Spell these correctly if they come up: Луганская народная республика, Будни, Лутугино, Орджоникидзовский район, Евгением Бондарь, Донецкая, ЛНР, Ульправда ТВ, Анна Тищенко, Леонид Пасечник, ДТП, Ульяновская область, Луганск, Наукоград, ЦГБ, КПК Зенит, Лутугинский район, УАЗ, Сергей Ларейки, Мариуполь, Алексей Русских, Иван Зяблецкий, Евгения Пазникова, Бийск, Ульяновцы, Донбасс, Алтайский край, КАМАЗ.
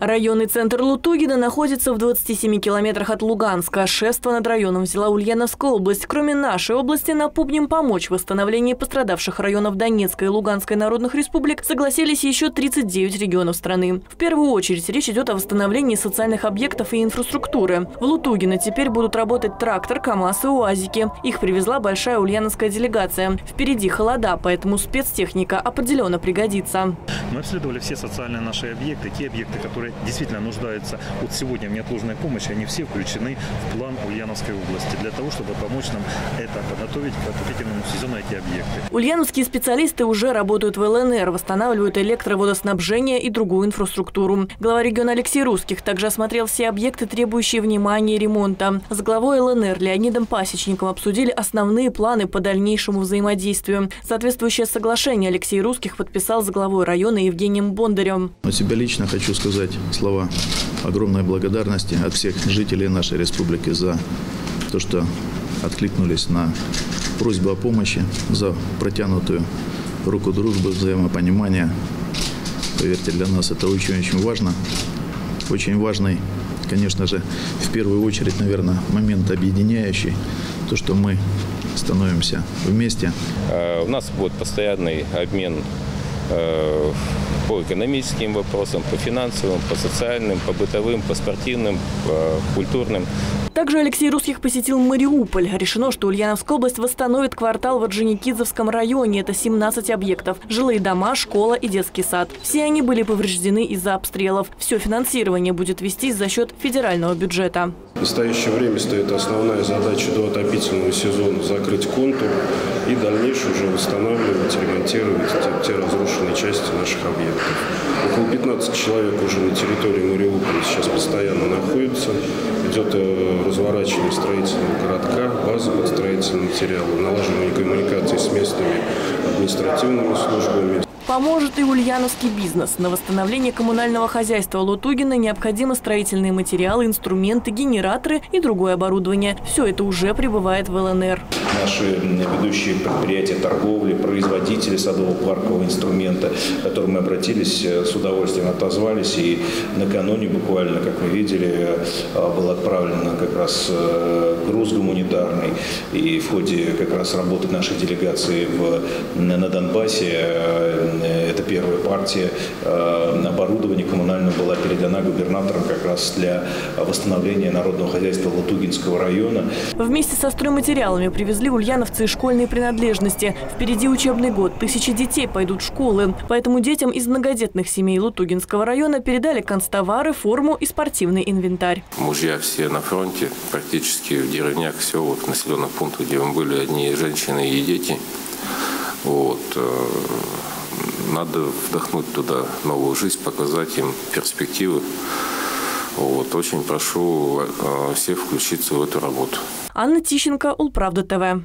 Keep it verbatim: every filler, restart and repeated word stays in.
Районный центр Лутугина находится в двадцати семи километрах от Луганска. Шефство над районом взяла Ульяновская область. Кроме нашей области, напомним, помочь в восстановлении пострадавших районов Донецкой и Луганской народных республик согласились еще тридцать девять регионов страны. В первую очередь речь идет о восстановлении социальных объектов и инфраструктуры. В Лутугино теперь будут работать трактор, КАМАЗ и УАЗики. Их привезла большая ульяновская делегация. Впереди холода, поэтому спецтехника определенно пригодится. Мы обследовали все социальные наши объекты, те объекты, которые действительно нуждаются вот сегодня в неотложной помощи, они все включены в план Ульяновской области для того, чтобы помочь нам это подготовить к отопительному сезону, эти объекты. Ульяновские специалисты уже работают в ЛНР, восстанавливают электроводоснабжение и другую инфраструктуру. Глава региона Алексей Русских также осмотрел все объекты, требующие внимания и ремонта. С главой ЛНР Леонидом Пасечником обсудили основные планы по дальнейшему взаимодействию. Соответствующее соглашение Алексей Русских подписал с главой района Евгением Бондарем. От себя лично хочу сказать слова огромной благодарности от всех жителей нашей республики за то, что откликнулись на просьбу о помощи, за протянутую руку дружбы, взаимопонимания. Поверьте, для нас это очень-очень важно. Очень важный, конечно же, в первую очередь, наверное, момент объединяющий, то, что мы становимся вместе. У нас будет постоянный обмен по экономическим вопросам, по финансовым, по социальным, по бытовым, по спортивным, по культурным. Также Алексей Русских посетил Мариуполь. Решено, что Ульяновская область восстановит квартал в Орджоникидзовском районе. Это семнадцать объектов. Жилые дома, школа и детский сад. Все они были повреждены из-за обстрелов. Все финансирование будет вестись за счет федерального бюджета. В настоящее время стоит основная задача до отопительного сезона закрыть контур и в дальнейшем уже восстанавливать, ремонтировать те, те разрушенные части наших объектов. Около пятнадцати человек уже на территории Мариуполя сейчас постоянно находятся. Идет разворачивание строительного городка, базы под строительные материалы, налаживание коммуникации с местными административными службами. Поможет и ульяновский бизнес. На восстановление коммунального хозяйства Лутугина необходимы строительные материалы, инструменты, генераторы и другое оборудование. Все это уже прибывает в ЛНР. Наши ведущие предприятия торговли, производители садово-паркового инструмента, к которым мы обратились, с удовольствием отозвались. И накануне буквально, как вы видели, был отправлен как раз груз гуманитарный. И в ходе как раз работы нашей делегации в, на Донбассе это первая партия оборудования коммунального была передана губернатором как раз для восстановления народного хозяйства Лутугинского района. Вместе со стройматериалами привезли ульяновцы и школьные принадлежности. Впереди учебный год. Тысячи детей пойдут в школы. Поэтому детям из многодетных семей Лутугинского района передали канцтовары, форму и спортивный инвентарь. Мужья все на фронте. Практически в деревнях, в селах, населенных пунктах, где мы были, одни женщины и дети. Вот. Надо вдохнуть туда новую жизнь, показать им перспективы. Вот. Очень прошу всех включиться в эту работу. Анна Тищенко, Ульправда ТВ.